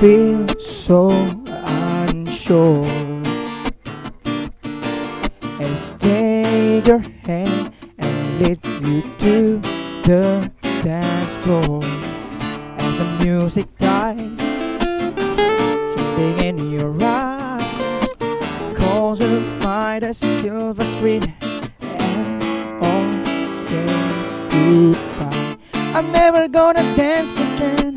feel so unsure, and take your hand and lead you to the dance floor. As the music dies, something in your eyes calls you by the silver screen, and all say goodbye. I'm never gonna dance again.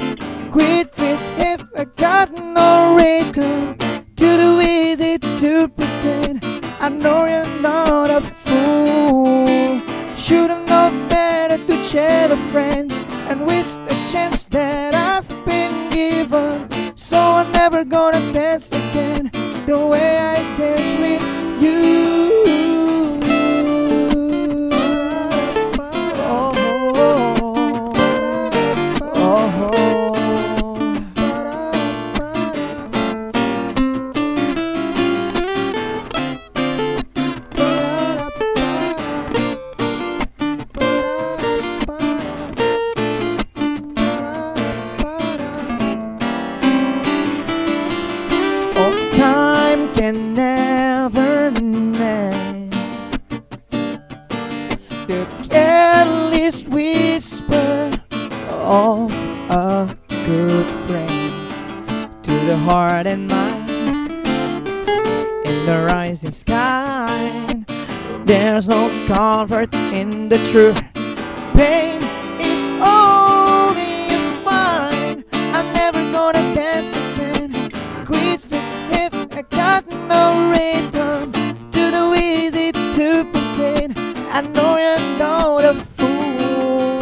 Quit it if I got no return. Too easy to pretend. I know you're not a fool. Should've known better to share the friends and waste the chance that I've been given. So I'm never gonna dance again the way I danced with you. Can never end the careless whisper of a good friend to the heart and mind. In the rising sky, there's no comfort in the truth. Pain is only mine. I'm never gonna dance again. Quit if I got no rhythm. Too easy to pretend. I know you're not a fool.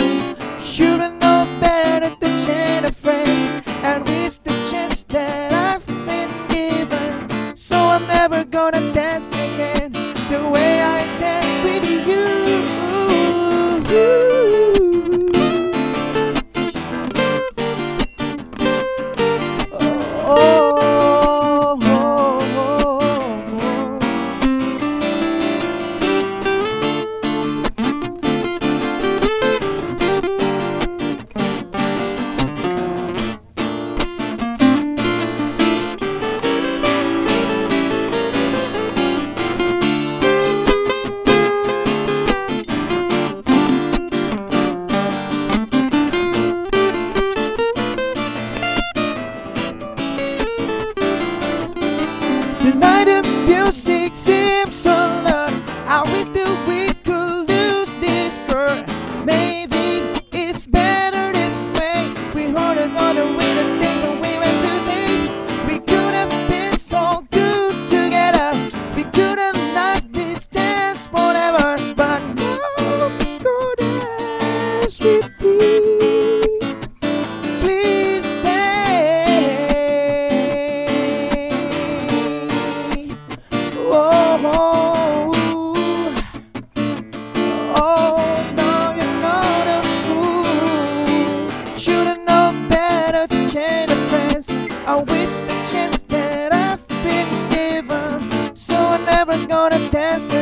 Should've known better to change a friend and waste the chance that I've been given. So I'm never gonna dance again the way I danced with you. Tonight the music seems so loud. I wish that we could lose this girl. Maybe it's better this way. We heard another way to think that we went to see. We could have been so good together. We could have liked this dance forever. But now we go dance with you. Please I wish the chance that I've been given. So I'm never gonna dance again.